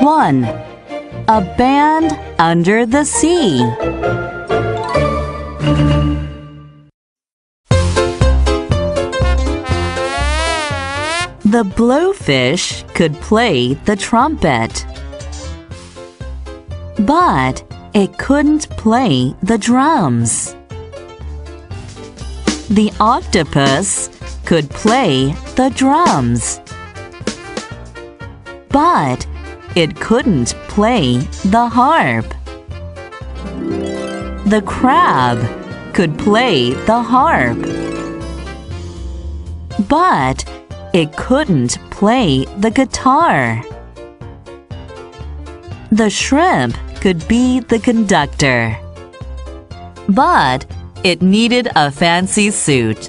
1. A band under the sea. The blowfish could play the trumpet, but it couldn't play the drums. The octopus could play the drums, but it couldn't play the harp. The crab could play the harp, but it couldn't play the guitar. The shrimp could be the conductor, but it needed a fancy suit.